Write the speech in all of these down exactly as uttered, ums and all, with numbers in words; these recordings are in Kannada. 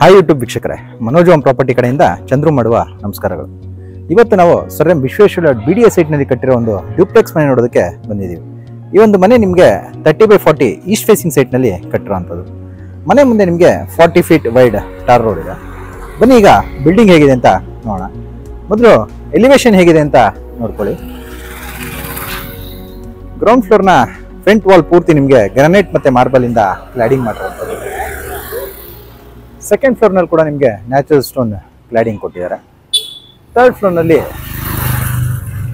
ಹಾಯ್ ಯೂಟ್ಯೂಬ್ ವೀಕ್ಷಕರೇ, ಮನೋಜ್ ಓಮ್ ಪ್ರಾಪರ್ಟಿ ಕಡೆಯಿಂದ ಚಂದ್ರು ಮಾಡುವ ನಮಸ್ಕಾರಗಳು. ಇವತ್ತು ನಾವು sir M Vishweshwara B D A ಸೈಟ್ನಲ್ಲಿ ಕಟ್ಟಿರೋ ಒಂದು ಡ್ಯೂಪ್ಲೆಕ್ಸ್ ಮನೆ ನೋಡೋದಕ್ಕೆ ಬಂದಿದ್ದೀವಿ. ಈ ಒಂದು ಮನೆ ನಿಮಗೆ thirty by forty east facing ಸೈಟ್ನಲ್ಲಿ ಕಟ್ಟಿರೋಂಥದ್ದು. ಮನೆ ಮುಂದೆ ನಿಮಗೆ forty feet wide tar road ಇದೆ. ಬನ್ನಿ ಈಗ ಬಿಲ್ಡಿಂಗ್ ಹೇಗಿದೆ ಅಂತ ನೋಡೋಣ. ಮೊದಲು ಎಲಿವೇಶನ್ ಹೇಗಿದೆ ಅಂತ ನೋಡ್ಕೊಳ್ಳಿ. ಗ್ರೌಂಡ್ ಫ್ಲೋರ್ನ ಫ್ರಂಟ್ ವಾಲ್ ಪೂರ್ತಿ ನಿಮಗೆ ಗ್ರಾನೈಟ್ ಮತ್ತು ಮಾರ್ಬಲಿಂದ ಕ್ಲಾಡಿಂಗ್ ಮಾಡಿರುವಂಥದ್ದು. ಸೆಕೆಂಡ್ ಫ್ಲೋರ್ನಲ್ಲಿ ಕೂಡ ನಿಮಗೆ ನ್ಯಾಚುರಲ್ ಸ್ಟೋನ್ ಕ್ಲಾಡಿಂಗ್ ಕೊಟ್ಟಿದ್ದಾರೆ. ಥರ್ಡ್ ಫ್ಲೋರ್ನಲ್ಲಿ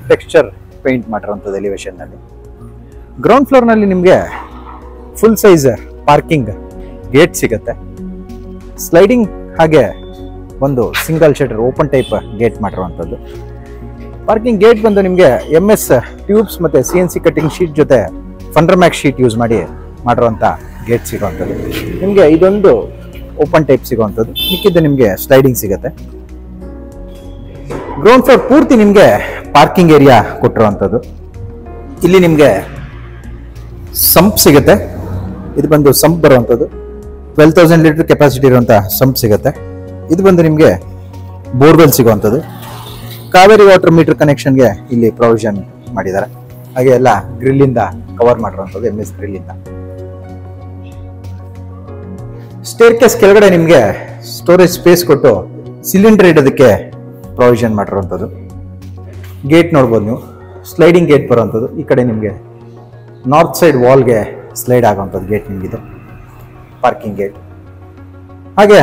ಟೆಕ್ಸ್ಚರ್ ಪೇಂಟ್ ಮಾಡಿರೋಂಥದ್ದು ಎಲಿವೇಶನ್ನಲ್ಲಿ. ಗ್ರೌಂಡ್ ಫ್ಲೋರ್ನಲ್ಲಿ ನಿಮಗೆ ಫುಲ್ ಸೈಜ್ ಪಾರ್ಕಿಂಗ್ ಗೇಟ್ ಸಿಗುತ್ತೆ. ಸ್ಲೈಡಿಂಗ್ ಹಾಗೆ ಒಂದು single shutter open type gate ಮಾಡಿರುವಂಥದ್ದು. ಪಾರ್ಕಿಂಗ್ ಗೇಟ್ ಬಂದು ನಿಮಗೆ ಎಮ್ ಎಸ್ ಟ್ಯೂಬ್ಸ್ ಮತ್ತು C N C cutting sheet ಜೊತೆ ಫಂಡ್ರಮ್ಯಾಕ್ ಶೀಟ್ ಯೂಸ್ ಮಾಡಿ ಮಾಡಿರುವಂಥ ಗೇಟ್ ಸಿಗೋವಂಥದ್ದು. ನಿಮಗೆ ಇದೊಂದು ಓಪನ್ ಟೈಪ್ ಸಿಗೋವಂಥದ್ದು, ಮಿಕ್ಕಿದ್ದು ನಿಮಗೆ ಸ್ಲೈಡಿಂಗ್ ಸಿಗುತ್ತೆ. ಗ್ರೌಂಡ್ ಫ್ಲೋರ್ ಪೂರ್ತಿ ನಿಮಗೆ ಪಾರ್ಕಿಂಗ್ ಏರಿಯಾ ಕೊಟ್ಟಿರುವಂಥದ್ದು. ಇಲ್ಲಿ ನಿಮಗೆ ಸಂಪ್ ಸಿಗುತ್ತೆ. ಇದು ಬಂದು ಸಂಪ್ ಬರುವಂಥದ್ದು, ಟ್ವೆಲ್ ತೌಸಂಡ್ ಲೀಟರ್ ಕೆಪಾಸಿಟಿ ಇರುವಂಥ ಸಂಪ್ ಸಿಗುತ್ತೆ. ಇದು ಬಂದು ನಿಮಗೆ ಬೋರ್ವೆಲ್ ಸಿಗುವಂಥದ್ದು. ಕಾವೇರಿ ವಾಟರ್ ಮೀಟರ್ ಕನೆಕ್ಷನ್ಗೆ ಇಲ್ಲಿ ಪ್ರೊವಿಷನ್ ಮಾಡಿದ್ದಾರೆ. ಹಾಗೆ ಎಲ್ಲ ಗ್ರಿಲ್ಲಿಂದ ಕವರ್ ಮಾಡಿರೋಂಥದ್ದು, ಎಮ್ ಎಸ್ ಗ್ರಿಲ್ಲಿಂದ. ಸ್ಟೇರ್ ಕೇಸ್ ಕೆಳಗಡೆ ನಿಮಗೆ ಸ್ಟೋರೇಜ್ ಸ್ಪೇಸ್ ಕೊಟ್ಟು ಸಿಲಿಂಡರ್ ಇಡೋದಕ್ಕೆ ಪ್ರೊವಿಷನ್ ಮಾಡಿರೋಂಥದ್ದು. ಗೇಟ್ ನೋಡ್ಬೋದು ನೀವು, ಸ್ಲೈಡಿಂಗ್ ಗೇಟ್ ಬರೋವಂಥದ್ದು. ಈ ಕಡೆ ನಿಮಗೆ ನಾರ್ತ್ ಸೈಡ್ ವಾಲ್ಗೆ ಸ್ಲೈಡ್ ಆಗೋವಂಥದ್ದು ಗೇಟ್ ನಿಮಗಿದು, ಪಾರ್ಕಿಂಗ್ ಗೇಟ್. ಹಾಗೆ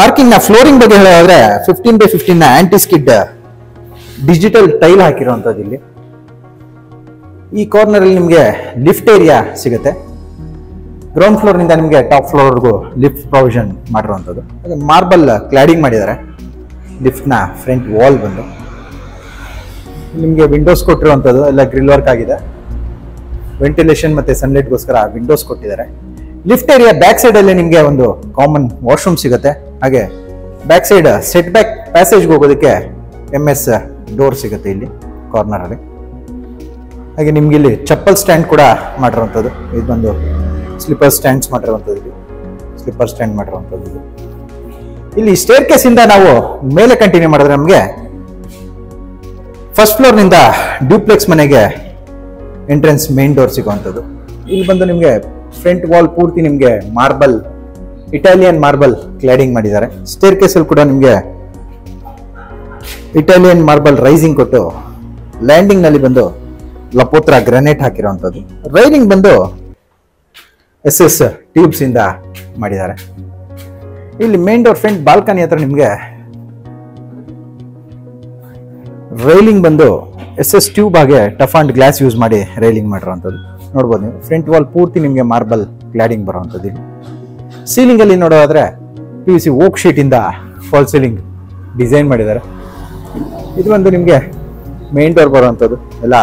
ಪಾರ್ಕಿಂಗ್ನ ಫ್ಲೋರಿಂಗ್ ಬಗ್ಗೆ ಹೇಳೋದಾದ್ರೆ ಫಿಫ್ಟೀನ್ ಬೈ ಫಿಫ್ಟೀನ್ನ ಆಂಟಿಸ್ಕಿಡ್ ಡಿಜಿಟಲ್ ಟೈಲ್ ಹಾಕಿರೋವಂಥದ್ದು. ಇಲ್ಲಿ ಈ ಕಾರ್ನರಲ್ಲಿ ನಿಮಗೆ ಲಿಫ್ಟ್ ಏರಿಯಾ ಸಿಗುತ್ತೆ. ಗ್ರೌಂಡ್ ಫ್ಲೋರ್ನಿಂದ ನಿಮಗೆ ಟಾಪ್ ಫ್ಲೋರ್ವರೆಗೂ ಲಿಫ್ಟ್ ಪ್ರೊವಿಷನ್ ಮಾಡಿರೋವಂಥದ್ದು. ಹಾಗೆ ಮಾರ್ಬಲ್ ಕ್ಲಾಡಿಂಗ್ ಮಾಡಿದ್ದಾರೆ ಲಿಫ್ಟ್ನ ಫ್ರಂಟ್ ವಾಲ್ ಬಂದು. ನಿಮಗೆ ವಿಂಡೋಸ್ ಕೊಟ್ಟಿರುವಂಥದ್ದು, ಎಲ್ಲ ಗ್ರಿಲ್ ವರ್ಕ್ ಆಗಿದೆ. ವೆಂಟಿಲೇಷನ್ ಮತ್ತು ಸನ್ಲೈಟ್ಗೋಸ್ಕರ ವಿಂಡೋಸ್ ಕೊಟ್ಟಿದ್ದಾರೆ. ಲಿಫ್ಟ್ ಏರಿಯಾ ಬ್ಯಾಕ್ ಸೈಡಲ್ಲಿ ನಿಮಗೆ ಒಂದು ಕಾಮನ್ ವಾಶ್ರೂಮ್ ಸಿಗುತ್ತೆ. ಹಾಗೆ ಬ್ಯಾಕ್ ಸೈಡ್ ಸೆಟ್ ಬ್ಯಾಕ್ ಪ್ಯಾಸೇಜ್ಗೆ ಹೋಗೋದಕ್ಕೆ ಎಮ್ ಎಸ್ ಡೋರ್ ಸಿಗುತ್ತೆ ಇಲ್ಲಿ ಕಾರ್ನರಲ್ಲಿ. ಹಾಗೆ ನಿಮ್ಗೆ ಇಲ್ಲಿ ಚಪ್ಪಲ್ ಸ್ಟ್ಯಾಂಡ್ ಕೂಡ ಮಾಡಿರೋವಂಥದ್ದು. ಇದು ಬಂದು ಸ್ಲಿಪ್ಪರ್ ಸ್ಟ್ಯಾಂಡ್ಸ್ ಮಾಡಿರುವಂಥದ್ದು, ಇಲ್ಲಿ ಸ್ಲಿಪ್ಪರ್ ಸ್ಟ್ಯಾಂಡ್ ಮಾಡಿರುವಂಥದ್ದು. ಇಲ್ಲಿ ಸ್ಟೇರ್ ಕೇಸಿಂದ ನಾವು ಮೇಲೆ ಕಂಟಿನ್ಯೂ ಮಾಡಿದ್ರೆ ನಮಗೆ ಫಸ್ಟ್ ಫ್ಲೋರ್ನಿಂದ ಡ್ಯೂಪ್ಲೆಕ್ಸ್ ಮನೆಗೆ ಎಂಟ್ರೆನ್ಸ್ ಮೇನ್ ಡೋರ್ ಸಿಗುವಂಥದ್ದು. ಇಲ್ಲಿ ಬಂದು ನಿಮಗೆ ಫ್ರಂಟ್ ವಾಲ್ ಪೂರ್ತಿ ನಿಮಗೆ ಮಾರ್ಬಲ್, ಇಟಾಲಿಯನ್ ಮಾರ್ಬಲ್ ಕ್ಲಾಡಿಂಗ್ ಮಾಡಿದ್ದಾರೆ. ಸ್ಟೇರ್ ಕೇಸಲ್ಲಿ ಕೂಡ ನಿಮಗೆ ಇಟಾಲಿಯನ್ ಮಾರ್ಬಲ್ ರೈಸಿಂಗ್ ಕೊಟ್ಟು ಲ್ಯಾಂಡಿಂಗ್ನಲ್ಲಿ ಬಂದು ಲಪೋತ್ರ ಗ್ರಾನೈಟ್ ಹಾಕಿರೋವಂಥದ್ದು. ರೈಲಿಂಗ್ ಬಂದು ಎಸ್ ಎಸ್ ಟ್ಯೂಬ್ಸಿಂದ ಮಾಡಿದ್ದಾರೆ. ಇಲ್ಲಿ ಮೇನ್ ಡೋರ್ ಫ್ರಂಟ್ ಬಾಲ್ಕನಿ ಹತ್ರ ನಿಮಗೆ ರೈಲಿಂಗ್ ಬಂದು ಎಸ್ ಎಸ್ ಟ್ಯೂಬ್ ಹಾಗೆ ಟಫ್ ಆ್ಯಂಡ್ ಗ್ಲಾಸ್ ಯೂಸ್ ಮಾಡಿ ರೈಲಿಂಗ್ ಮಾಡಿರೋವಂಥದ್ದು ನೋಡ್ಬೋದು ನೀವು. ಫ್ರಂಟ್ ವಾಲ್ ಪೂರ್ತಿ ನಿಮಗೆ ಮಾರ್ಬಲ್ ಕ್ಲಾಡಿಂಗ್ ಬರೋವಂಥದ್ದು. ಇಲ್ಲಿ ಸೀಲಿಂಗಲ್ಲಿ ನೋಡೋದಾದರೆ ಪಿ ಯು ಸಿ ಓಕ್ ಶೀಟಿಂದ ಫಾಲ್ ಸೀಲಿಂಗ್ ಡಿಸೈನ್ ಮಾಡಿದ್ದಾರೆ. ಇದು ಒಂದು ನಿಮಗೆ ಮೇನ್ ಡೋರ್ ಬರೋವಂಥದ್ದು. ಎಲ್ಲ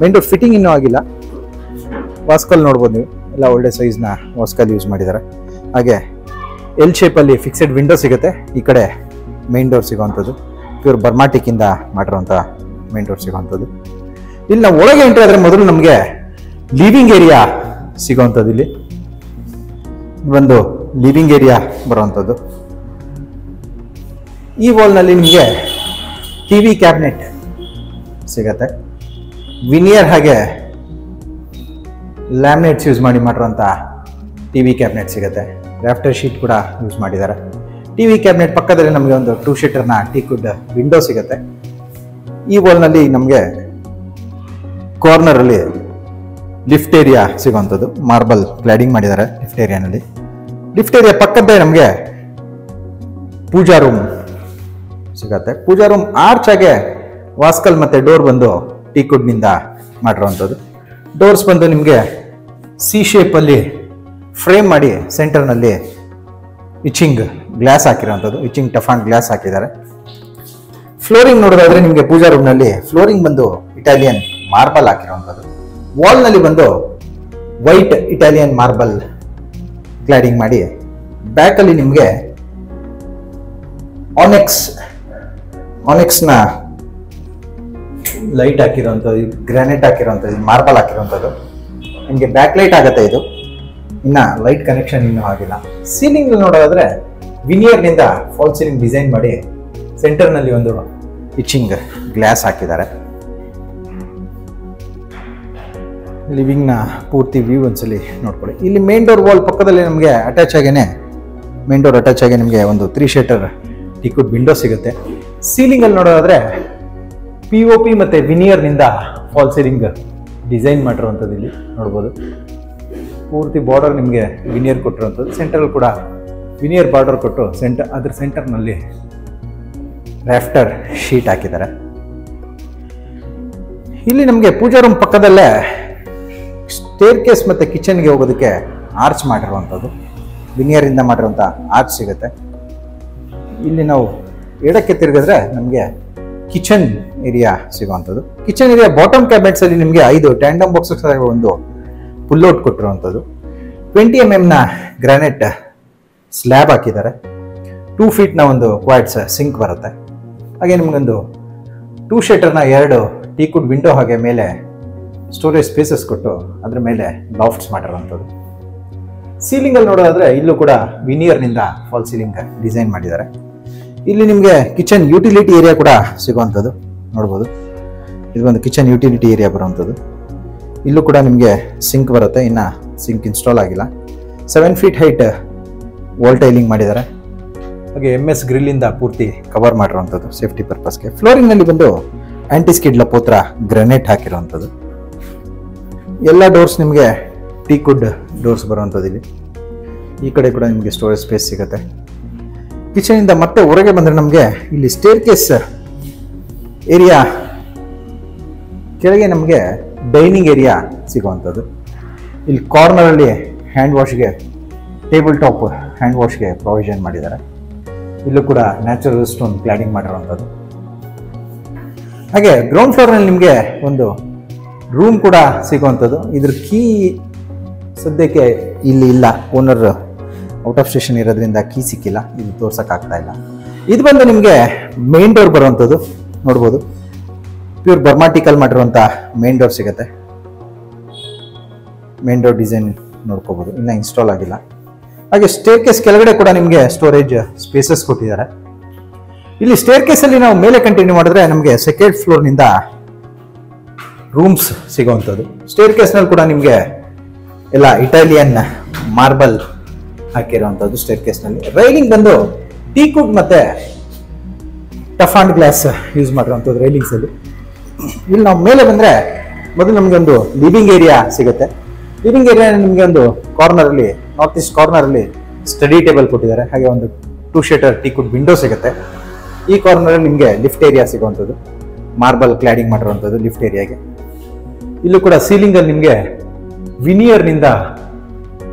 ಮೇನ್ ಡೋರ್ ಫಿಟ್ಟಿಂಗ್ ಇನ್ನೂ ಆಗಿಲ್ಲ. ವಾಸ್ಕಲ್ ನೋಡ್ಬೋದು ನೀವು, ಎಲ್ಲ ಒಳ್ಳೆ ಸೈಜ್ನ ವಾಸ್ಕಲ್ ಯೂಸ್ ಮಾಡಿದ್ದಾರೆ. ಹಾಗೆ ಎಲ್ ಶೇಪಲ್ಲಿ ಫಿಕ್ಸೆಡ್ ವಿಂಡೋ ಸಿಗುತ್ತೆ. ಈ ಕಡೆ ಮೇನ್ ಡೋರ್ ಸಿಗೋವಂಥದ್ದು, ಪ್ಯೂರ್ ಬರ್ಮಾಟಿಕ್ಕಿಂದ ಮಾಡಿರೋಂಥ ಮೇನ್ ಡೋರ್ ಸಿಗೋವಂಥದ್ದು. ಇಲ್ಲಿ ನಾವು ಒಳಗೆ ಎಂಟ್ರಿ ಆದರೆ ಮೊದಲು ನಮಗೆ ಲಿವಿಂಗ್ ಏರಿಯಾ ಸಿಗೋವಂಥದ್ದು. ಇಲ್ಲಿ ಒಂದು ಲಿವಿಂಗ್ ಏರಿಯಾ ಬರೋವಂಥದ್ದು. ಈ ವಾಲ್ನಲ್ಲಿ ನಿಮಗೆ ಟಿ ವಿ ಕ್ಯಾಬಿನೆಟ್ ಸಿಗತ್ತೆ. ವಿನಿಯರ್ ಹಾಗೆ ಲ್ಯಾಮಿನೇಟ್ಸ್ ಯೂಸ್ ಮಾಡಿ ಮಾಡಿರೋಂಥ ಟಿ ವಿ ಕ್ಯಾಬಿನೆಟ್ ಸಿಗುತ್ತೆ. ರಾಫ್ಟರ್ ಶೀಟ್ ಕೂಡ ಯೂಸ್ ಮಾಡಿದ್ದಾರೆ. ಟಿ ವಿ ಕ್ಯಾಬಿನೆಟ್ ಪಕ್ಕದಲ್ಲಿ ನಮಗೆ ಒಂದು ಟೂ ಶೀಟರ್ನ ಟೀಕ್ವುಡ್ ವಿಂಡೋ ಸಿಗುತ್ತೆ. ಈ ವಾಲ್ನಲ್ಲಿ ನಮಗೆ ಕಾರ್ನರಲ್ಲಿ ಲಿಫ್ಟ್ ಏರಿಯಾ ಸಿಗೋವಂಥದ್ದು, ಮಾರ್ಬಲ್ ಕ್ಲಾಡಿಂಗ್ ಮಾಡಿದ್ದಾರೆ ಲಿಫ್ಟ್ ಏರಿಯಾನಲ್ಲಿ. ಲಿಫ್ಟ್ ಏರಿಯಾ ಪಕ್ಕದ್ದೇ ನಮಗೆ ಪೂಜಾ ರೂಮ್ ಸಿಗತ್ತೆ. ಪೂಜಾ ರೂಮ್ ಆರ್ಚಾಗೆ ವಾಸ್ಕಲ್ ಮತ್ತು ಡೋರ್ ಬಂದು ಟೀಕ್ವುಡ್ನಿಂದ ಮಾಡಿರೋವಂಥದ್ದು. ಡೋರ್ಸ್ ಬಂದು ನಿಮಗೆ ಸಿ ಶೇಪಲ್ಲಿ ಫ್ರೇಮ್ ಮಾಡಿ ಸೆಂಟರ್ನಲ್ಲಿ ಇಚಿಂಗ್ ಗ್ಲಾಸ್ ಹಾಕಿರೋವಂಥದ್ದು, ಇಚಿಂಗ್ ಟಫ್ ಆ್ಯಂಡ್ ಗ್ಲಾಸ್ ಹಾಕಿದ್ದಾರೆ. ಫ್ಲೋರಿಂಗ್ ನೋಡೋದಾದರೆ ನಿಮಗೆ ಪೂಜಾ ರೂಮ್ನಲ್ಲಿ ಫ್ಲೋರಿಂಗ್ ಬಂದು ಇಟಾಲಿಯನ್ ಮಾರ್ಬಲ್ ಹಾಕಿರೋವಂಥದ್ದು. ವಾಲ್ನಲ್ಲಿ ಬಂದು ವೈಟ್ ಇಟಾಲಿಯನ್ ಮಾರ್ಬಲ್ ಕ್ಲಾಡಿಂಗ್ ಮಾಡಿ ಬ್ಯಾಕಲ್ಲಿ ನಿಮಗೆ ಆನೆಕ್ಸ್ ಆನೆಕ್ಸ್ನ ಲೈಟ್ ಹಾಕಿರೋವಂಥದ್ದು, ಗ್ರಾನೈಟ್ ಹಾಕಿರೋವಂಥದ್ದು, ಮಾರ್ಬಲ್ ಹಾಕಿರೋವಂಥದ್ದು. ನಿಮಗೆ ಬ್ಯಾಕ್ ಲೈಟ್ ಆಗುತ್ತೆ ಇದು. inna light connection innu agila. Ceiling nalli nodadre veneer ninda false ceiling design madi center nalli ondu itching glass hakidare. Living na poorthi view onsali nodkoli. Illi main door wall pakkadalli namage attach agene main door attach agene namage ondu three shutter liquid window sigutte. Ceiling alli nodadre P O P matte veneer ninda false ceiling design ಮಾಡಿರುವಂಥದ್ದು ಇಲ್ಲಿ ನೋಡಬಹುದು. ಪೂರ್ತಿ ಬಾರ್ಡರ್ ನಿಮಗೆ ವಿನಿಯರ್ ಕೊಟ್ಟಿರುವಂಥದ್ದು, ಸೆಂಟರ್ ಕೂಡ ವಿನಿಯರ್ ಬಾರ್ಡರ್ ಕೊಟ್ಟು ಸೆಂಟರ್ ಅದರ ಸೆಂಟರ್ನಲ್ಲಿ ರಾಫ್ಟರ್ ಶೀಟ್ ಹಾಕಿದ್ದಾರೆ. ಇಲ್ಲಿ ನಮಗೆ ಪೂಜಾ ರೂಮ್ ಪಕ್ಕದಲ್ಲೇ ಸ್ಟೇರ್ ಕೇಸ್ ಮತ್ತು ಕಿಚನ್ಗೆ ಹೋಗೋದಕ್ಕೆ ಆರ್ಚ್ ಮಾಡಿರುವಂಥದ್ದು, ವಿನಿಯರಿಂದ ಮಾಡಿರುವಂಥ ಆರ್ಚ್ ಸಿಗುತ್ತೆ. ಇಲ್ಲಿ ನಾವು ಎಡಕ್ಕೆ ತಿರುಗಿದ್ರೆ ನಮಗೆ ಕಿಚನ್ ಏರಿಯಾ ಸಿಗುವಂಥದ್ದು. ಕಿಚನ್ ಏರಿಯಾ ಬಾಟಮ್ ಕ್ಯಾಬಿನೆಟ್ಸಲ್ಲಿ ನಿಮಗೆ ಐದು ಟ್ಯಾಂಡಮ್ ಬಾಕ್ಸಸ್ ಒಂದು ಪುಲ್ಲೌಟ್ ಕೊಟ್ಟಿರುವಂಥದ್ದು. ಟ್ವೆಂಟಿ ಎಮ್ ಎಮ್ನ ಗ್ರಾನೈಟ್ ಸ್ಲ್ಯಾಬ್ ಹಾಕಿದ್ದಾರೆ. ಟೂ ಫೀಟ್ನ ಒಂದು ಕ್ವಾಡ್ಸ್ ಸಿಂಕ್ ಬರುತ್ತೆ. ಹಾಗೆ ನಿಮಗೊಂದು ಟೂ ಶೇಟರ್ನ ಎರಡು ಟೀಕುಡ್ ವಿಂಡೋ ಹಾಗೆ ಮೇಲೆ ಸ್ಟೋರೇಜ್ ಸ್ಪೇಸಸ್ ಕೊಟ್ಟು ಅದರ ಮೇಲೆ ಲಾಫ್ಟ್ಸ್ ಮಾಡಿರುವಂಥದ್ದು. ಸೀಲಿಂಗಲ್ಲಿ ನೋಡೋದಾದರೆ ಇಲ್ಲೂ ಕೂಡ ವಿನಿಯರ್ನಿಂದ ಫಾಲ್ ಸೀಲಿಂಗ್ ಡಿಸೈನ್ ಮಾಡಿದ್ದಾರೆ. ಇಲ್ಲಿ ನಿಮಗೆ ಕಿಚನ್ ಯುಟಿಲಿಟಿ ಏರಿಯಾ ಕೂಡ ಸಿಗುವಂಥದ್ದು ನೋಡ್ಬೋದು. ಇದು ಒಂದು ಕಿಚನ್ ಯುಟಿಲಿಟಿ ಏರಿಯಾ ಬರುವಂಥದ್ದು. ಇಲ್ಲೂ ಕೂಡ ನಿಮಗೆ ಸಿಂಕ್ ಬರುತ್ತೆ, ಇನ್ನು ಸಿಂಕ್ ಇನ್ಸ್ಟಾಲ್ ಆಗಿಲ್ಲ. Seven feet height wall tiling ಮಾಡಿದ್ದಾರೆ. ಹಾಗೆ ಎಮ್ ಎಸ್ ಗ್ರಿಲ್ಲಿಂದ ಪೂರ್ತಿ ಕವರ್ ಮಾಡಿರುವಂಥದ್ದು ಸೇಫ್ಟಿ ಪರ್ಪಸ್ಗೆ. ಫ್ಲೋರಿಂಗ್ನಲ್ಲಿ ಬಂದು ಆ್ಯಂಟಿಸ್ಕಿಡ್ ಲಪೋತ್ರ ಗ್ರಾನೈಟ್ ಹಾಕಿರುವಂಥದ್ದು. ಎಲ್ಲ ಡೋರ್ಸ್ ನಿಮಗೆ ಟೀಕುಡ್ ಡೋರ್ಸ್ ಬರುವಂಥದ್ದು. ಇಲ್ಲಿ ಈ ಕಡೆ ಕೂಡ ನಿಮಗೆ ಸ್ಟೋರೇಜ್ ಸ್ಪೇಸ್ ಸಿಗುತ್ತೆ. ಕಿಚನಿಂದ ಮತ್ತೆ ಹೊರಗೆ ಬಂದರೆ ನಮಗೆ ಇಲ್ಲಿ ಸ್ಟೇರ್ ಕೇಸ್ ಏರಿಯಾ ಕೆಳಗೆ ನಮಗೆ ಡೈನಿಂಗ್ ಏರಿಯಾ ಸಿಗುವಂಥದ್ದು. ಇಲ್ಲಿ ಕಾರ್ನರಲ್ಲಿ ಹ್ಯಾಂಡ್ ವಾಶ್ಗೆ, ಟೇಬಲ್ ಟಾಪ್ ಹ್ಯಾಂಡ್ ವಾಶ್ಗೆ ಪ್ರೊವಿಷನ್ ಮಾಡಿದ್ದಾರೆ. ಇಲ್ಲೂ ಕೂಡ ನ್ಯಾಚುರಲ್ ಸ್ಟೋನ್ ಕ್ಲಾಡಿಂಗ್ ಮಾಡಿರುವಂಥದ್ದು. ಹಾಗೆ ಗ್ರೌಂಡ್ ಫ್ಲೋರ್ನಲ್ಲಿ ನಿಮಗೆ ಒಂದು ರೂಮ್ ಕೂಡ ಸಿಗುವಂಥದ್ದು. ಇದ್ರ ಕೀ ಸದ್ಯಕ್ಕೆ ಇಲ್ಲಿ ಇಲ್ಲ, ಓನರ್ ಔಟ್ ಆಫ್ ಸ್ಟೇಷನ್ ಇರೋದ್ರಿಂದ ಕೀ ಸಿಕ್ಕಿಲ್ಲ, ಇಲ್ಲಿ ತೋರ್ಸೋಕ್ಕಾಗ್ತಾ ಇಲ್ಲ. ಇದು ಬಂದು ನಿಮಗೆ ಮೇನ್ ಡೋರ್ ಬರುವಂಥದ್ದು ನೋಡ್ಬೋದು. ಪ್ಯೂರ್ ಬರ್ಮಾಟಿಕಲ್ ಮಾಡಿರುವಂಥ ಮೇನ್ ಡೋರ್ ಸಿಗುತ್ತೆ. ಮೇನ್ ಡೋರ್ ಡಿಸೈನ್ ನೋಡ್ಕೋಬೋದು, ಇನ್ನೂ ಇನ್ಸ್ಟಾಲ್ ಆಗಿಲ್ಲ. ಹಾಗೆ ಸ್ಟೇರ್ ಕೇಸ್ ಕೆಳಗಡೆ ಕೂಡ ನಿಮಗೆ ಸ್ಟೋರೇಜ್ ಸ್ಪೇಸಸ್ ಕೊಟ್ಟಿದ್ದಾರೆ. ಇಲ್ಲಿ ಸ್ಟೇರ್ ಕೇಸಲ್ಲಿ ನಾವು ಮೇಲೆ ಕಂಟಿನ್ಯೂ ಮಾಡಿದ್ರೆ ನಮಗೆ ಸೆಕೆಂಡ್ ಫ್ಲೋರ್ನಿಂದ ರೂಮ್ಸ್ ಸಿಗೋವಂಥದ್ದು. ಸ್ಟೇರ್ ಕೇಸ್ನಲ್ಲಿ ಕೂಡ ನಿಮಗೆ ಎಲ್ಲ ಇಟಾಲಿಯನ್ ಮಾರ್ಬಲ್ ಹಾಕಿರುವಂಥದ್ದು. ಸ್ಟೇರ್ ಕೇಸ್ನಲ್ಲಿ ರೈಲಿಂಗ್ ಬಂದು ಟೀಕುಡ್ ಮತ್ತು ಟಫ್ ಆ್ಯಂಡ್ ಗ್ಲಾಸ್ ಯೂಸ್ ಮಾಡಿರುವಂಥದ್ದು ರೈಲಿಂಗ್ಸಲ್ಲಿ. ಇಲ್ಲಿ ನಾವು ಮೇಲೆ ಬಂದರೆ ಮೊದಲು ನಮಗೆ ಒಂದು ಲಿವಿಂಗ್ ಏರಿಯಾ ಸಿಗುತ್ತೆ. ಲಿವಿಂಗ್ ಏರಿಯಾ ನಿಮಗೆ ಒಂದು ಕಾರ್ನರಲ್ಲಿ, ನಾರ್ತ್ ಈಸ್ಟ್ ಕಾರ್ನರಲ್ಲಿ ಸ್ಟಡಿ ಟೇಬಲ್ ಕೊಟ್ಟಿದ್ದಾರೆ. ಹಾಗೆ ಒಂದು ಟೂ ಶೇಟರ್ ಟೀಕುಡ್ ವಿಂಡೋ ಸಿಗುತ್ತೆ. ಈ ಕಾರ್ನರಲ್ಲಿ ನಿಮಗೆ ಲಿಫ್ಟ್ ಏರಿಯಾ ಸಿಗುವಂಥದ್ದು, ಮಾರ್ಬಲ್ ಕ್ಲಾಡಿಂಗ್ ಮಾಡಿರುವಂಥದ್ದು ಲಿಫ್ಟ್ ಏರಿಯಾಗೆ. ಇಲ್ಲೂ ಕೂಡ ಸೀಲಿಂಗಲ್ಲಿ ನಿಮಗೆ ವಿನಿಯರ್ನಿಂದ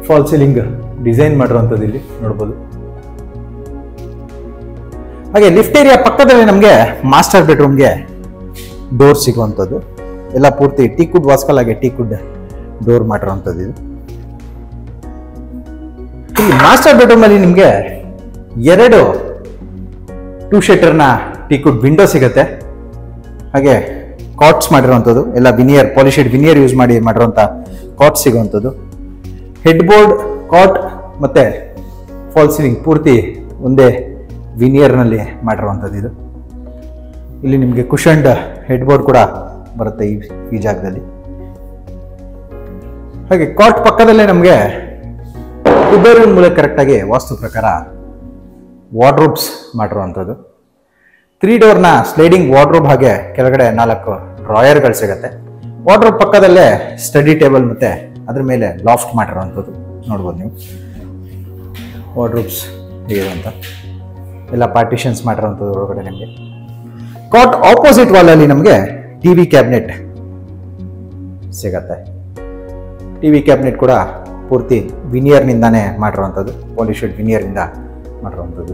ಫಾಲ್ ಸೀಲಿಂಗ್ ಡಿಸೈನ್ ಮಾಡಿರುವಂಥದ್ದು ಇಲ್ಲಿ ನೋಡ್ಬೋದು. ಹಾಗೆ ಲಿಫ್ಟ್ ಏರಿಯಾ ಪಕ್ಕದಲ್ಲಿ ನಮಗೆ ಮಾಸ್ಟರ್ ಬೆಡ್ರೂಮ್ಗೆ ಡೋರ್ ಸಿಗುವಂಥದ್ದು. ಎಲ್ಲ ಪೂರ್ತಿ ಟೀಕುಡ್ ವಾಸ್ಕಲ್ ಹಾಗೆ ಟೀಕುಡ್ ಡೋರ್ ಮಾಡಿರುವಂಥದ್ದು ಇದು. ಇಲ್ಲಿ ಮಾಸ್ಟರ್ ಬೆಡ್ರೂಮಲ್ಲಿ ನಿಮಗೆ ಎರಡು ಟೂ ಶೇಟರ್ನ ಟೀಕುಡ್ ವಿಂಡೋ ಸಿಗುತ್ತೆ. ಹಾಗೆ ಕಾಟ್ಸ್ ಮಾಡಿರುವಂಥದ್ದು, ಎಲ್ಲ ವಿನಿಯರ್ ಪಾಲಿಶೆಡ್ ವಿನಿಯರ್ ಯೂಸ್ ಮಾಡಿ ಮಾಡಿರುವಂಥ ಕಾಟ್ ಸಿಗುವಂಥದ್ದು. ಹೆಡ್ ಬೋರ್ಡ್, ಕಾಟ್ ಮತ್ತು ಫಾಲ್ ಸೀಲಿಂಗ್ ಪೂರ್ತಿ ಒಂದೇ ವಿನಿಯರ್ನಲ್ಲಿ ಮಾಡಿರುವಂಥದ್ದು ಇದು. ಇಲ್ಲಿ ನಿಮಗೆ ಕುಶನ್ಡ್ ಹೆಡ್ ಬೋರ್ಡ್ ಕೂಡ ಬರುತ್ತೆ ಈ ಈ ಜಾಗದಲ್ಲಿ. ಹಾಗೆ ಕಾಟ್ ಪಕ್ಕದಲ್ಲೇ ನಮಗೆ ಕುಬೇರೂಮ್ ಮೂಲಕ ಕರೆಕ್ಟಾಗಿ ವಾಸ್ತು ಪ್ರಕಾರ ವಾರ್ಡ್ರೋಬ್ಸ್ ಮಾಡಿರುವಂಥದ್ದು. ತ್ರೀ ಡೋರ್ನ ಸ್ಲೈಡಿಂಗ್ ವಾರ್ಡ್ರೋಬ್, ಹಾಗೆ ಕೆಳಗಡೆ ನಾಲ್ಕು ಡ್ರಾಯರ್ಗಳು ಸಿಗುತ್ತೆ. ವಾರ್ಡ್ರೋಬ್ ಪಕ್ಕದಲ್ಲೇ ಸ್ಟಡಿ ಟೇಬಲ್ ಮತ್ತು ಅದ್ರ ಮೇಲೆ ಲಾಫ್ಟ್ ಮಾಡಿರುವಂಥದ್ದು ನೋಡ್ಬೋದು ನೀವು. ವಾರ್ಡ್ರೋಬ್ಸ್ ಹೇಗಿರುವಂಥ ಎಲ್ಲ ಪಾರ್ಟಿಷನ್ಸ್ ಮಾಡಿರೋವಂಥದ್ದು ಒಳಗಡೆ ನಿಮಗೆ. ಕಾಟ್ ಆಪೋಸಿಟ್ ವಾಲಲ್ಲಿ ನಮಗೆ ಟಿ ವಿ ಕ್ಯಾಬಿನೆಟ್ ಸಿಗತ್ತೆ. ಟಿ ವಿ ಕ್ಯಾಬಿನೆಟ್ ಕೂಡ ಪೂರ್ತಿ ವಿನಿಯರ್ನಿಂದಾನೇ ಮಾಡಿರುವಂಥದ್ದು, ಪಾಲಿಶ್ಡ್ ವಿನಿಯರ್ನಿಂದ ಮಾಡಿರುವಂಥದ್ದು.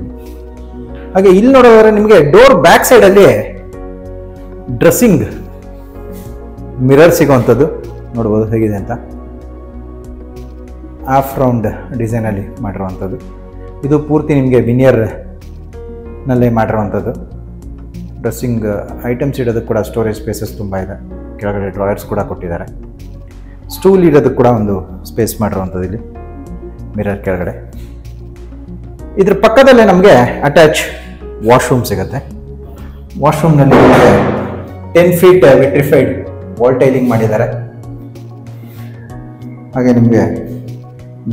ಹಾಗೆ ಇಲ್ಲಿ ನೋಡೋದಾದ್ರೆ ನಿಮಗೆ ಡೋರ್ ಬ್ಯಾಕ್ ಸೈಡಲ್ಲಿ ಡ್ರೆಸ್ಸಿಂಗ್ ಮಿರರ್ ಸಿಗೋವಂಥದ್ದು ನೋಡ್ಬೋದು ಹೇಗಿದೆ ಅಂತ. ಹಾಫ್ ರೌಂಡ್ ಡಿಸೈನಲ್ಲಿ ಮಾಡಿರುವಂಥದ್ದು ಇದು. ಪೂರ್ತಿ ನಿಮಗೆ ವಿನಿಯರ್ನಲ್ಲೇ ಮಾಡಿರುವಂಥದ್ದು. ಡ್ರೆಸ್ಸಿಂಗ್ ಐಟಮ್ಸ್ ಇಡೋದಕ್ಕೆ ಕೂಡ ಸ್ಟೋರೇಜ್ ಸ್ಪೇಸಸ್ ತುಂಬ ಇದೆ. ಕೆಳಗಡೆ ಡ್ರಾಯರ್ಸ್ ಕೂಡ ಕೊಟ್ಟಿದ್ದಾರೆ. ಸ್ಟೂಲ್ ಇಡೋದಕ್ಕೆ ಕೂಡ ಒಂದು ಸ್ಪೇಸ್ ಮಾಡಿರುವಂಥದ್ದು ಇಲ್ಲಿ. ಮಿರರ್ ಕೆಳಗಡೆ. ಇದರ ಪಕ್ಕದಲ್ಲೇ ನಮಗೆ ಅಟ್ಯಾಚ್ ವಾಶ್ರೂಮ್ ಸಿಗುತ್ತೆ. ವಾಶ್ರೂಮ್ನಲ್ಲಿ ten feet vitrified wall tiling ಮಾಡಿದ್ದಾರೆ. ಹಾಗೆ ನಿಮಗೆ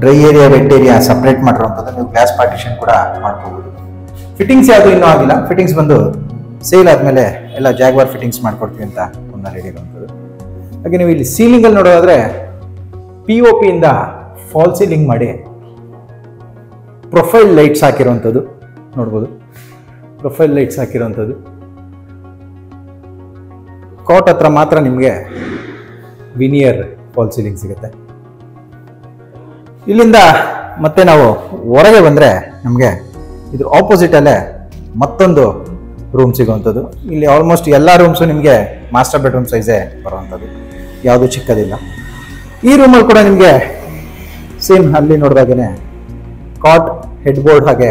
dry area wet area separate ಮಾಡಿರೋಂಥದ್ದು, ನೀವು ಗ್ಲಾಸ್ ಪಾರ್ಟಿಷನ್ ಕೂಡ ಮಾಡ್ಕೋಬೋದು. ಫಿಟ್ಟಿಂಗ್ಸ್ ಯಾವುದೂ ಇನ್ನೂ ಆಗಿಲ್ಲ. ಫಿಟ್ಟಿಂಗ್ಸ್ ಬಂದು ಸೇಲ್ ಆದಮೇಲೆ ಎಲ್ಲ ಜಾಗ್ವಾರ್ ಫಿಟ್ಟಿಂಗ್ಸ್ ಮಾಡ್ಕೊಡ್ತೀವಿ ಅಂತ ಮುನ್ನ ರೆಡಿ ಇರುವಂಥದ್ದು. ಹಾಗೆ ನೀವು ಇಲ್ಲಿ ಸೀಲಿಂಗಲ್ಲಿ ನೋಡೋದಾದರೆ ಪಿ ಒ ಪಿಯಿಂದ ಫಾಲ್ ಸೀಲಿಂಗ್ ಮಾಡಿ ಪ್ರೊಫೈಲ್ ಲೈಟ್ಸ್ ಹಾಕಿರೋವಂಥದ್ದು ನೋಡ್ಬೋದು. Profile lights ಹಾಕಿರೋವಂಥದ್ದು. ಕೋಟ್ ಹತ್ರ ಮಾತ್ರ ನಿಮಗೆ ವಿನಿಯರ್ ಫಾಲ್ ಸೀಲಿಂಗ್ ಸಿಗುತ್ತೆ. ಇಲ್ಲಿಂದ ಮತ್ತೆ ನಾವು ಹೊರಗೆ ಬಂದರೆ ನಮಗೆ ಇದ್ರ ಆಪೋಸಿಟಲ್ಲೇ ಮತ್ತೊಂದು ರೂಮ್ ಸಿಗೋವಂಥದ್ದು. ಇಲ್ಲಿ ಆಲ್ಮೋಸ್ಟ್ ಎಲ್ಲ ರೂಮ್ಸು ನಿಮಗೆ ಮಾಸ್ಟರ್ ಬೆಡ್ರೂಮ್ ಸೈಜೇ ಬರುವಂಥದ್ದು, ಯಾವುದು ಚಿಕ್ಕದಿಲ್ಲ. ಈ ರೂಮಲ್ಲಿ ಕೂಡ ನಿಮಗೆ ಸೇಮ್ ಅಲ್ಲಿ ನೋಡಿದಾಗೇ ಕಾಟ್ ಹೆಡ್ ಬೋರ್ಡ್ ಹಾಗೆ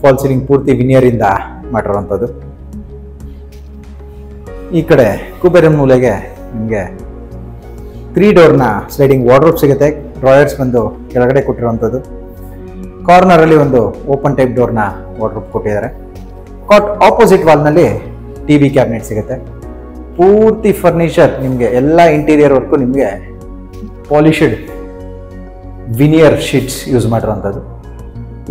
ಫಾಲ್ ಸೀಲಿಂಗ್ ಪೂರ್ತಿ ವಿನಿಯರಿಂದ ಮಾಡಿರೋವಂಥದ್ದು. ಈ ಕಡೆ ಕುಬೇರನ್ ಮೂಲೆಗೆ ನಿಮಗೆ ತ್ರೀ ಡೋರ್ನ ಸ್ಲೈಡಿಂಗ್ ವಾರ್ಡ್ರೋಬ್ ಸಿಗುತ್ತೆ. ಡ್ರಾಯರ್ಸ್ ಬಂದು ಕೆಳಗಡೆ ಕೊಟ್ಟಿರೋವಂಥದ್ದು. ಕಾರ್ನರಲ್ಲಿ ಒಂದು ಓಪನ್ ಟೈಪ್ ಡೋರ್ನ ವಾರ್ಡ್ರೋಬ್ ಕೊಟ್ಟಿದ್ದಾರೆ. ಕಾಟ್ ಆಪೋಸಿಟ್ ವಾಲ್ನಲ್ಲಿ ಟಿ ವಿ ಕ್ಯಾಬಿನೆಟ್ ಸಿಗುತ್ತೆ. ಪೂರ್ತಿ ಫರ್ನಿಚರ್ ನಿಮಗೆ ಎಲ್ಲ ಇಂಟೀರಿಯರ್ವರೆಗೂ ನಿಮಗೆ ಪಾಲಿಶ್ಡ್ ವಿನಿಯರ್ ಶೀಟ್ಸ್ ಯೂಸ್ ಮಾಡಿರೋವಂಥದ್ದು.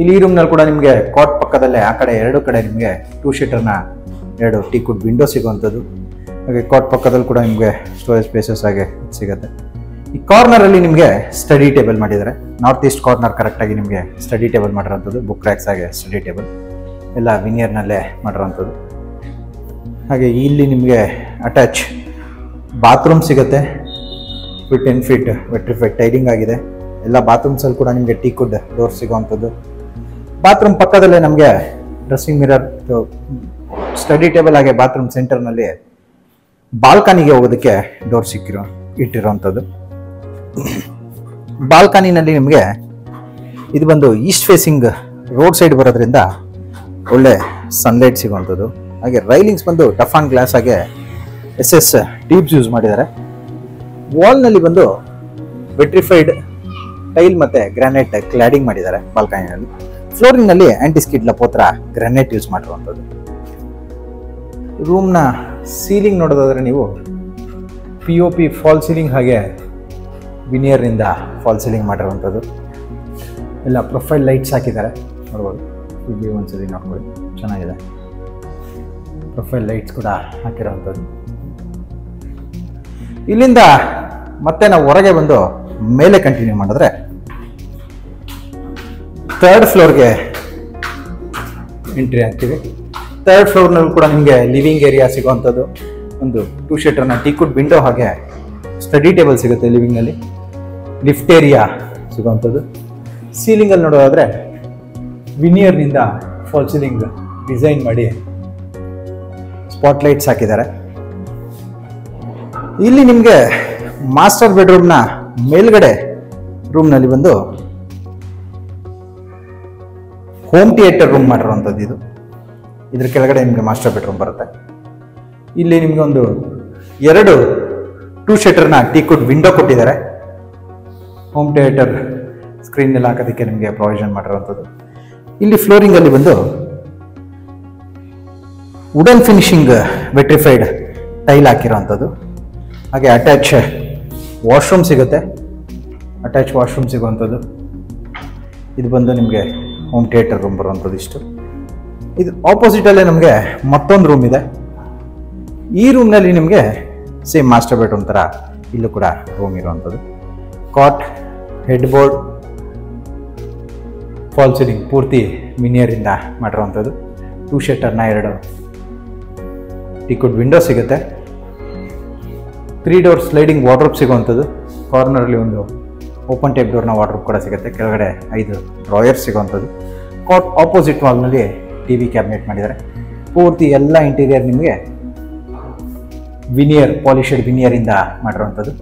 ಇಲ್ಲಿ ಈ ರೂಮ್ನಲ್ಲಿ ಕೂಡ ನಿಮಗೆ ಕಾಟ್ ಪಕ್ಕದಲ್ಲೇ ಆ ಕಡೆ ಎರಡು ಕಡೆ ನಿಮಗೆ ಟೂ ಶೀಟರ್ನ ಎರಡು ಟೀ ಕುಡ್ ವಿಂಡೋ ಸಿಗೋವಂಥದ್ದು. ಹಾಗೆ ಕಾಟ್ ಪಕ್ಕದಲ್ಲಿ ಕೂಡ ನಿಮಗೆ ಸ್ಟೋರೇಜ್ ಪ್ಲೇಸಸ್ ಹಾಗೆ ಸಿಗುತ್ತೆ. ಈ ಕಾರ್ನರಲ್ಲಿ ನಿಮಗೆ ಸ್ಟಡಿ ಟೇಬಲ್ ಮಾಡಿದ್ದಾರೆ. ನಾರ್ತ್ ಈಸ್ಟ್ ಕಾರ್ನರ್ ಕರೆಕ್ಟಾಗಿ ನಿಮಗೆ ಸ್ಟಡಿ ಟೇಬಲ್ ಮಾಡಿರೋಂಥದ್ದು. ಬುಕ್ ರ್ಯಾಕ್ಸ್ ಹಾಗೆ ಸ್ಟಡಿ ಟೇಬಲ್ ಎಲ್ಲ ವಿನಿಯರ್ನಲ್ಲೇ ಮಾಡಿರೋಂಥದ್ದು. ಹಾಗೆ ಇಲ್ಲಿ ನಿಮಗೆ ಅಟ್ಯಾಚ್ ಬಾತ್ರೂಮ್ ಸಿಗುತ್ತೆ. Fit and fit vitrified tiling ಆಗಿದೆ. ಎಲ್ಲ ಬಾತ್ರೂಮ್ಸಲ್ಲಿ ಕೂಡ ನಿಮಗೆ ಟೀ ಕುಡ್ ಡೋರ್ ಸಿಗೋವಂಥದ್ದು. ಬಾತ್ರೂಮ್ ಪಕ್ಕದಲ್ಲೇ ನಮಗೆ ಡ್ರೆಸ್ಸಿಂಗ್ ಮಿರರ್, ಸ್ಟಡಿ ಟೇಬಲ್ ಹಾಗೆ ಬಾತ್ರೂಮ್ ಸೆಂಟರ್ನಲ್ಲಿ ಬಾಲ್ಕನಿಗೆ ಹೋಗೋದಕ್ಕೆ ಡೋರ್ ಸಿಕ್ಕಿರೋ ಇಟ್ಟಿರೋವಂಥದ್ದು. ಬಾಲ್ಕನಿನಲ್ಲಿ ನಿಮಗೆ ಇದು ಬಂದು ಈಸ್ಟ್ ಫೇಸಿಂಗ್ ರೋಡ್ ಸೈಡ್ ಬರೋದ್ರಿಂದ ಒಳ್ಳೆ ಸನ್ಲೈಟ್ ಸಿಗುವಂಥದ್ದು. ಹಾಗೆ ರೈಲಿಂಗ್ಸ್ ಬಂದು ಟಫ್ ಆನ್ ಗ್ಲಾಸ್ ಹಾಗೆ ಎಸ್ ಎಸ್ ಟೀಬ್ಸ್ ಯೂಸ್ ಮಾಡಿದ್ದಾರೆ. ವಾಲ್ನಲ್ಲಿ ಬಂದು ವೆಟ್ರಿಫೈಡ್ ಟೈಲ್ ಮತ್ತು ಗ್ರಾನೈಟ್ ಕ್ಲಾಡಿಂಗ್ ಮಾಡಿದ್ದಾರೆ ಬಾಲ್ಕನಿನಲ್ಲಿ. ಫ್ಲೋರಿಂಗ್ನಲ್ಲಿ ಆ್ಯಂಟಿಸ್ಕಿಡ್ ಲಪೋತ್ರ ಗ್ರಾನೈಟ್ ಯೂಸ್ ಮಾಡಿರುವಂಥದ್ದು. ರೂಮ್ನ ಸೀಲಿಂಗ್ ನೋಡೋದಾದರೆ ನೀವು P O P fall ceiling ಹಾಗೆ ವಿನಿಯರ್ನಿಂದ ಫಾಲ್ ಸೀಲಿಂಗ್ ಮಾಡಿರುವಂಥದ್ದು. ಎಲ್ಲ ಪ್ರೊಫೈಲ್ ಲೈಟ್ಸ್ ಹಾಕಿದ್ದಾರೆ ನೋಡ್ಬೋದು. ಇಲ್ಲಿ ಒಂದ್ಸರಿ ನೋಡ್ಕೊಳ್ಳಿ, ಚೆನ್ನಾಗಿದೆ. ಪ್ರೊಫೈಲ್ ಲೈಟ್ಸ್ ಕೂಡ ಹಾಕಿರೋವಂಥದ್ದು. ಇಲ್ಲಿಂದ ಮತ್ತೆ ನಾವು ಹೊರಗೆ ಬಂದು ಮೇಲೆ ಕಂಟಿನ್ಯೂ ಮಾಡಿದ್ರೆ ಥರ್ಡ್ ಫ್ಲೋರ್ಗೆ ಎಂಟ್ರಿ ಹಾಕ್ತೀವಿ. ಥರ್ಡ್ ಫ್ಲೋರ್ನಲ್ಲಿ ಕೂಡ ನಿಮಗೆ ಲಿವಿಂಗ್ ಏರಿಯಾ ಸಿಗೋವಂಥದ್ದು. ಒಂದು ಟೂ ಶೀಟರ್ನ ಟೀ ಕುಡ್ ವಿಂಡೋ ಹಾಗೆ ಸ್ಟಡಿ ಟೇಬಲ್ ಸಿಗುತ್ತೆ ಲಿವಿಂಗ್ನಲ್ಲಿ. Lift area ಸಿಗೋವಂಥದ್ದು. ಸೀಲಿಂಗಲ್ಲಿ ನೋಡೋದಾದರೆ ವಿನಿಯರ್ನಿಂದ ಫಾಲ್ ಸೀಲಿಂಗ್ ಡಿಸೈನ್ ಮಾಡಿ ಸ್ಪಾಟ್ಲೈಟ್ಸ್ ಹಾಕಿದ್ದಾರೆ. ಇಲ್ಲಿ ನಿಮಗೆ ಮಾಸ್ಟರ್ ಬೆಡ್ರೂಮ್ನ ಮೇಲ್ಗಡೆ ರೂಮ್ನಲ್ಲಿ ಬಂದು ಹೋಮ್ ಥಿಯೇಟರ್ ರೂಮ್ ಮಾಡಿರೋವಂಥದ್ದು. ಇದು ಇದ್ರ ಕೆಳಗಡೆ ನಿಮಗೆ ಮಾಸ್ಟರ್ ಬೆಡ್ರೂಮ್ ಬರುತ್ತೆ. ಇಲ್ಲಿ ನಿಮಗೆ ಒಂದು ಎರಡು ಟೂ ಶೀಟರ್ನ ಟೀ ಕುಡ್ ವಿಂಡೋ ಕೊಟ್ಟಿದ್ದಾರೆ. ಹೋಮ್ ಥಿಯೇಟರ್ ಸ್ಕ್ರೀನ್ನಲ್ಲಿ ಹಾಕೋದಕ್ಕೆ ನಿಮಗೆ ಪ್ರೊವಿಷನ್ ಮಾಡಿರೋವಂಥದ್ದು. ಇಲ್ಲಿ ಫ್ಲೋರಿಂಗಲ್ಲಿ ಬಂದು ವುಡನ್ ಫಿನಿಶಿಂಗ್ ವೆಟ್ರಿಫೈಡ್ ಟೈಲ್ ಹಾಕಿರೋವಂಥದ್ದು. ಹಾಗೆ ಅಟ್ಯಾಚ್ ವಾಶ್ರೂಮ್ ಸಿಗುತ್ತೆ. ಅಟ್ಯಾಚ್ ವಾಶ್ರೂಮ್ ಸಿಗೋವಂಥದ್ದು. ಇದು ಬಂದು ನಿಮಗೆ ಹೋಮ್ ಥಿಯೇಟರ್ ರೂಮ್ ಬರುವಂಥದ್ದು. ಇಷ್ಟು ಇದು ಆಪೋಸಿಟಲ್ಲೇ ನಮಗೆ ಮತ್ತೊಂದು ರೂಮ್ ಇದೆ. ಈ ರೂಮ್ನಲ್ಲಿ ನಿಮಗೆ ಸೇಮ್ ಮಾಸ್ಟರ್ ಬೆಡ್ರೂಮ್ ಥರ ಇಲ್ಲೂ ಕೂಡ ರೂಮ್ ಇರುವಂಥದ್ದು. Cot headboard fall ceiling ಪೂರ್ತಿ ಮಿನಿಯರಿಂದ ಮಾಡಿರೋವಂಥದ್ದು. ಟೂ ಶೆಟರ್ನ ಎರಡು ಟಿಕುಡ್ ವಿಂಡೋ ಸಿಗುತ್ತೆ. ತ್ರೀ ಡೋರ್ ಸ್ಲೈಡಿಂಗ್ ವಾರ್ಡ್ರೋಬ್ ಸಿಗೋವಂಥದ್ದು. ಕಾರ್ನರಲ್ಲಿ ಒಂದು ಓಪನ್ ಟೈಪ್ ಡೋರ್ನ ವಾರ್ಡ್ರೋಬ್ ಕೂಡ ಸಿಗುತ್ತೆ. ಕೆಳಗಡೆ ಐದು ಡ್ರಾಯರ್ಸ್ ಸಿಗೋವಂಥದ್ದು. ಕಾಟ್ ಆಪೋಸಿಟ್ ವಾಲ್ನಲ್ಲಿ ಟಿ ವಿ ಕ್ಯಾಬಿನೆಟ್ ಮಾಡಿದ್ದಾರೆ. ಪೂರ್ತಿ ಎಲ್ಲ ಇಂಟೀರಿಯರ್ ನಿಮಗೆ ವಿನಿಯರ್, ಪಾಲಿಶ್ಡ್ ವಿನಿಯರಿಂದ ಮಾಡಿರೋವಂಥದ್ದು.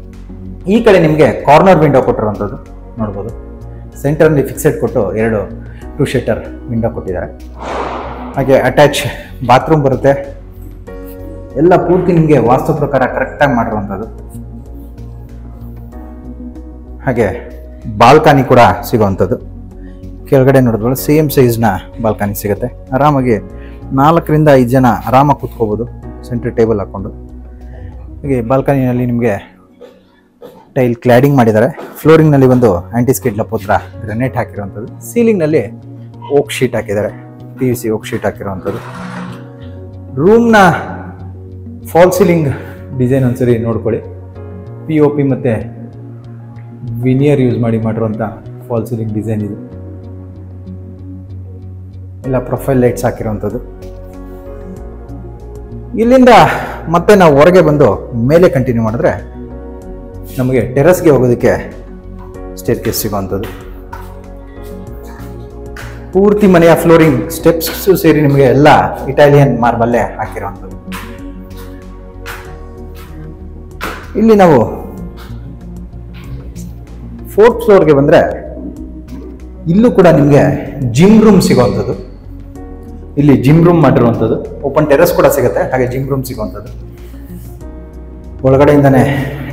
ಈ ಕಡೆ ನಿಮಗೆ ಕಾರ್ನರ್ ವಿಂಡೋ ಕೊಟ್ಟಿರೋವಂಥದ್ದು ನೋಡ್ಬೋದು. ಸೆಂಟರ್ನಲ್ಲಿ ಫಿಕ್ಸೆಡ್ ಕೊಟ್ಟು ಎರಡು ಟೂ ಶೀಟರ್ ವಿಂಡೋ ಕೊಟ್ಟಿದ್ದಾರೆ. ಹಾಗೆ ಅಟ್ಯಾಚ್ ಬಾತ್ರೂಮ್ ಬರುತ್ತೆ. ಎಲ್ಲ ಪೂರ್ತಿ ನಿಮಗೆ ವಾಸ್ತು ಪ್ರಕಾರ ಕರೆಕ್ಟಾಗಿ ಮಾಡಿರುವಂಥದ್ದು. ಹಾಗೆ ಬಾಲ್ಕನಿ ಕೂಡ ಸಿಗುವಂತದ್ದು. ಕೆಳಗಡೆ ನೋಡಿದ್ವಲ್ಲ ಸೇಮ್ ಸೈಜ್ನ ಬಾಲ್ಕನಿ ಸಿಗುತ್ತೆ. ಆರಾಮಾಗಿ ನಾಲ್ಕರಿಂದ ಐದು ಜನ ಆರಾಮಾಗಿ ಕೂತ್ಕೋಬೋದು ಸೆಂಟ್ರ್ ಟೇಬಲ್ ಹಾಕ್ಕೊಂಡು. ಹಾಗೆ ಬಾಲ್ಕನಿಯಲ್ಲಿ ನಿಮಗೆ ಟೈಲ್ ಕ್ಲಾಡಿಂಗ್ ಮಾಡಿದ್ದಾರೆ. ಫ್ಲೋರಿಂಗ್ನಲ್ಲಿ ಒಂದು ಆ್ಯಂಟಿಸ್ಕಿಡ್ ಲಪೋತ್ರ ಗ್ರನೇಟ್ ಹಾಕಿರುವಂಥದ್ದು. ಸೀಲಿಂಗ್ನಲ್ಲಿ ಓಕ್ ಶೀಟ್ ಹಾಕಿದ್ದಾರೆ, P you C oak sheet ಹಾಕಿರುವಂಥದ್ದು. ರೂಮ್ನ ಫಾಲ್ ಸೀಲಿಂಗ್ ಡಿಸೈನ್ ಒಂದ್ಸರಿ ನೋಡ್ಕೊಳ್ಳಿ. ಪಿ ಒ ಪಿ ಮತ್ತು ವಿನಿಯರ್ ಯೂಸ್ ಮಾಡಿ ಮಾಡಿರುವಂಥ ಫಾಲ್ ಸೀಲಿಂಗ್ ಡಿಸೈನ್ ಇದು. ಎಲ್ಲ ಪ್ರೊಫೈಲ್ ಲೈಟ್ಸ್ ಹಾಕಿರುವಂಥದ್ದು. ಇಲ್ಲಿಂದ ಮತ್ತೆ ನಾವು ಹೊರಗೆ ಬಂದು ಮೇಲೆ ಕಂಟಿನ್ಯೂ ಮಾಡಿದ್ರೆ ನಮಗೆ ಟೆರಸ್ಗೆ ಹೋಗೋದಕ್ಕೆ ಸ್ಟೇರ್ ಕೇಸ್ ಸಿಗುವಂಥದ್ದು. ಪೂರ್ತಿ ಮನೆಯ ಫ್ಲೋರಿಂಗ್ ಸ್ಟೆಪ್ಸು ಸೇರಿ ನಿಮಗೆ ಎಲ್ಲ ಇಟಾಲಿಯನ್ ಮಾರ್ಬಲ್ಲೇ ಹಾಕಿರುವಂಥದ್ದು. ಇಲ್ಲಿ ನಾವು ಫೋರ್ತ್ ಫ್ಲೋರ್ಗೆ ಬಂದರೆ ಇಲ್ಲೂ ಕೂಡ ನಿಮಗೆ ಜಿಮ್ ರೂಮ್ ಸಿಗುವಂಥದ್ದು. ಇಲ್ಲಿ ಜಿಮ್ ರೂಮ್ ಮಾಡಿರುವಂಥದ್ದು. ಓಪನ್ ಟೆರಸ್ ಕೂಡ ಸಿಗುತ್ತೆ, ಹಾಗೆ ಜಿಮ್ ರೂಮ್ ಸಿಗುವಂಥದ್ದು. ಒಳಗಡೆಯಿಂದನೇ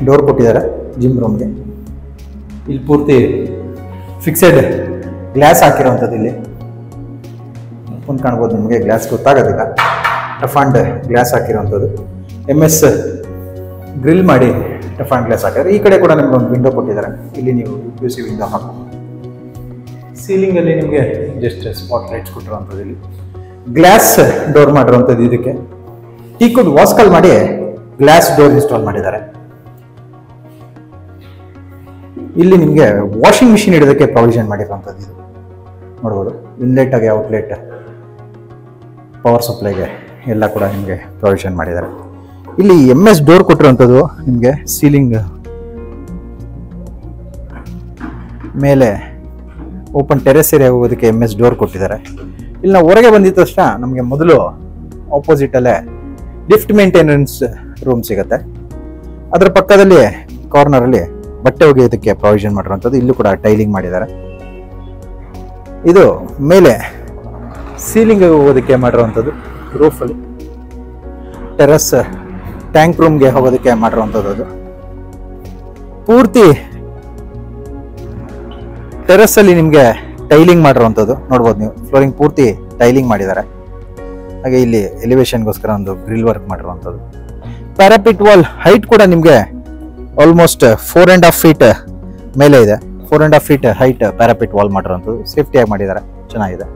ಡೋರ್ ಕೊಟ್ಟಿದ್ದಾರೆ ಜಿಮ್ ರೂಮ್ಗೆ. ಇಲ್ಲಿ ಪೂರ್ತಿ ಫಿಕ್ಸೆಡ್ ಗ್ಲಾಸ್ ಹಾಕಿರೋವಂಥದ್ದು. ಇಲ್ಲಿ ಓಪನ್ ಕಾಣ್ಬೋದು, ನಿಮಗೆ ಗ್ಲಾಸ್ ಗೊತ್ತಾಗೋದಿಲ್ಲ, ಟಫ್ ಆ್ಯಂಡ್ ಗ್ಲಾಸ್ ಹಾಕಿರೋವಂಥದ್ದು. ಎಮ್ ಎಸ್ ಗ್ರಿಲ್ ಮಾಡಿ ಟಫ್ ಆ್ಯಂಡ್ ಗ್ಲಾಸ್ ಹಾಕಿದ್ದಾರೆ. ಈ ಕಡೆ ಕೂಡ ನಿಮ್ಗೆ ಒಂದು ವಿಂಡೋ ಕೊಟ್ಟಿದ್ದಾರೆ, ಇಲ್ಲಿ ನೀವು ಯು ಸಿ ವಿಂಡೋ ಹಾಕಬಹುದು. ಸೀಲಿಂಗಲ್ಲಿ ನಿಮಗೆ ಜಸ್ಟ್ ಸ್ಪಾಟ್ ಲೈಟ್ಸ್ ಕೊಟ್ಟಿರುವಂಥದ್ದು. ಇಲ್ಲಿ ಗ್ಲಾಸ್ ಡೋರ್ ಮಾಡಿರುವಂಥದ್ದು. ಇದಕ್ಕೆ ಟೀಕುಡ್ ವಾಸ್ಕಲ್ ಮಾಡಿ ಗ್ಲಾಸ್ ಡೋರ್ ಇನ್ಸ್ಟಾಲ್ ಮಾಡಿದ್ದಾರೆ. ಇಲ್ಲಿ ನಿಮಗೆ ವಾಷಿಂಗ್ ಮಿಷಿನ್ ಇಡೋದಕ್ಕೆ ಪ್ರೊವಿಷನ್ ಮಾಡಿರುವಂಥದ್ದು. ಇದು ನೋಡ್ಬೋದು, ಇನ್ಲೆಟ್ ಆಗಿ ಔಟ್ಲೆಟ್, ಪವರ್ ಸಪ್ಲೈಗೆ ಎಲ್ಲ ಕೂಡ ನಿಮಗೆ ಪ್ರೊವಿಷನ್ ಮಾಡಿದ್ದಾರೆ. ಇಲ್ಲಿ ಎಮ್ ಎಸ್ ಡೋರ್ ಕೊಟ್ಟಿರುವಂಥದ್ದು ನಿಮಗೆ ಸೀಲಿಂಗ್ ಮೇಲೆ ಓಪನ್ ಟೆರೆಸ್ ಏರಿಯಾ ಹೋಗೋದಕ್ಕೆ ಎಮ್ ಎಸ್ ಡೋರ್ ಕೊಟ್ಟಿದ್ದಾರೆ. ಇಲ್ಲಿ ನಾವು ಹೊರಗೆ ಬಂದಿದ್ದ ತಕ್ಷಣ ನಮಗೆ ಮೊದಲು ಆಪೋಸಿಟಲ್ಲೇ ಲಿಫ್ಟ್ ಮೇಂಟೆನೆನ್ಸ್ ರೂಮ್ ಸಿಗುತ್ತೆ. ಅದರ ಪಕ್ಕದಲ್ಲಿ ಕಾರ್ನರಲ್ಲಿ ಬಟ್ಟೆ ಒಗೆಯೋದಕ್ಕೆ ಪ್ರೊವಿಷನ್ ಮಾಡಿರುವಂಥದ್ದು. ಇಲ್ಲೂ ಕೂಡ ಟೈಲಿಂಗ್ ಮಾಡಿದ್ದಾರೆ. ಇದು ಮೇಲೆ ಸೀಲಿಂಗ್ ಹೋಗೋದಕ್ಕೆ ಮಾಡಿರುವಂಥದ್ದು. ರೂಫಲ್ಲಿ ಟೆರಸ್ ಟ್ಯಾಂಕ್ ರೂಮ್ಗೆ ಹೋಗೋದಕ್ಕೆ ಮಾಡಿರುವಂಥದ್ದು. ಅದು ಪೂರ್ತಿ ಟೆರಸ್ಸಲ್ಲಿ ನಿಮಗೆ ಟೈಲಿಂಗ್ ಮಾಡಿರುವಂಥದ್ದು ನೋಡ್ಬೋದು ನೀವು. ಫ್ಲೋರಿಂಗ್ ಪೂರ್ತಿ ಟೈಲಿಂಗ್ ಮಾಡಿದ್ದಾರೆ. ಹಾಗೆ ಇಲ್ಲಿ ಎಲಿವೇಶನ್ಗೋಸ್ಕರ ಒಂದು ಗ್ರಿಲ್ ವರ್ಕ್ ಮಾಡಿರುವಂಥದ್ದು. ಪ್ಯಾರಾಪಿಟ್ ವಾಲ್ ಹೈಟ್ ಕೂಡ ನಿಮಗೆ almost four and half feet ಮೇಲೆ ಇದೆ. Four and half feet height parapet wall ಮಾಡಿರೋಂಥದ್ದು. ಸೇಫ್ಟಿಯಾಗಿ ಮಾಡಿದ್ದಾರೆ, ಚೆನ್ನಾಗಿದೆ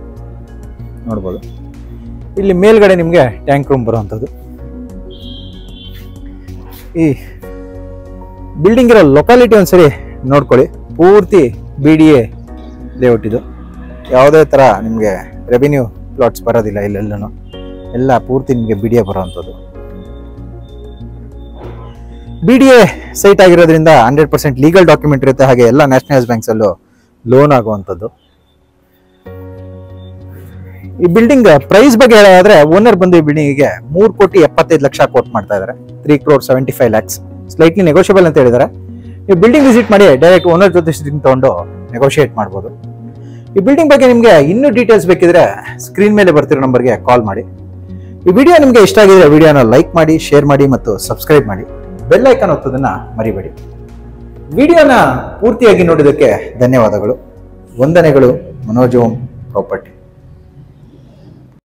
ನೋಡ್ಬೋದು. ಇಲ್ಲಿ ಮೇಲ್ಗಡೆ ನಿಮಗೆ ಟ್ಯಾಂಕ್ ರೂಮ್ ಬರುವಂಥದ್ದು. ಈ ಬಿಲ್ಡಿಂಗ್ ಇರೋ ಲೊಕ್ಯಾಲಿಟಿ ಒಂದ್ಸರಿ ನೋಡ್ಕೊಳ್ಳಿ. ಪೂರ್ತಿ ಬಿ ಡಿ ಎ ಲೇಔಟ್ ಇದು. ಯಾವುದೇ ಥರ ನಿಮಗೆ ರೆವಿನ್ಯೂ ಪ್ಲಾಟ್ಸ್ ಬರೋದಿಲ್ಲ ಇಲ್ಲೆಲ್ಲೂ. ಎಲ್ಲ ಪೂರ್ತಿ ನಿಮಗೆ ಬಿ ಡಿ ಎ ಬರುವಂಥದ್ದು. ಬಿ ಡಿ ಎ ಸೈಟ್ ಆಗಿರೋದ್ರಿಂದ ಹಂಡ್ರೆಡ್ ಪರ್ಸೆಂಟ್ ಲೀಗಲ್ ಡಾಕ್ಯುಮೆಂಟ್ ಇರುತ್ತೆ. ಹಾಗೆ ಎಲ್ಲ ನ್ಯಾಷನಲೈಸ್ ಬ್ಯಾಂಕ್ಸಲ್ಲೂ ಲೋನ್ ಆಗುವಂಥದ್ದು. ಈ ಬಿಲ್ಡಿಂಗ್ ಪ್ರೈಸ್ ಬಗ್ಗೆ ಹೇಳೋದಾದ್ರೆ ಓನರ್ ಬಂದು ಈ ಬಿಲ್ಡಿಂಗಿಗೆ ಮೂರು ಕೋಟಿ ಎಪ್ಪತ್ತೈದು ಲಕ್ಷ ಕೋಟ್ ಮಾಡ್ತಾ ಇದ್ದಾರೆ. Three crore seventy five lakhs slightly negotiable ಅಂತ ಹೇಳಿದ್ದಾರೆ. ನೀವು ಬಿಲ್ಡಿಂಗ್ ವಿಸಿಟ್ ಮಾಡಿ ಡೈರೆಕ್ಟ್ ಓನರ್ ಜೊತೆ ಸಿಟಿಂಗ್ ತೊಗೊಂಡು ನೆಗೋಷಿಯೇಟ್ ಮಾಡ್ಬೋದು. ಈ ಬಿಲ್ಡಿಂಗ್ ಬಗ್ಗೆ ನಿಮಗೆ ಇನ್ನೂ ಡೀಟೇಲ್ಸ್ ಬೇಕಿದ್ರೆ ಸ್ಕ್ರೀನ್ ಮೇಲೆ ಬರ್ತಿರೋ ನಂಬರ್ಗೆ ಕಾಲ್ ಮಾಡಿ. ಈ ವಿಡಿಯೋ ನಿಮಗೆ ಇಷ್ಟ ಆಗಿದ್ರೆ ವಿಡಿಯೋನ ಲೈಕ್ ಮಾಡಿ, ಶೇರ್ ಮಾಡಿ ಮತ್ತು ಸಬ್ಸ್ಕ್ರೈಬ್ ಮಾಡಿ. ಬೆಲ್ ಐಕಾನ್ ಒತ್ತೋದನ್ನು ಮರಿಬೇಡಿ. ವಿಡಿಯೋನ ಪೂರ್ತಿಯಾಗಿ ನೋಡೋದಕ್ಕೆ ಧನ್ಯವಾದಗಳು. ವಂದನೆಗಳು. ಮನೋಜ್ ಓಂ ಪ್ರಾಪರ್ಟಿ.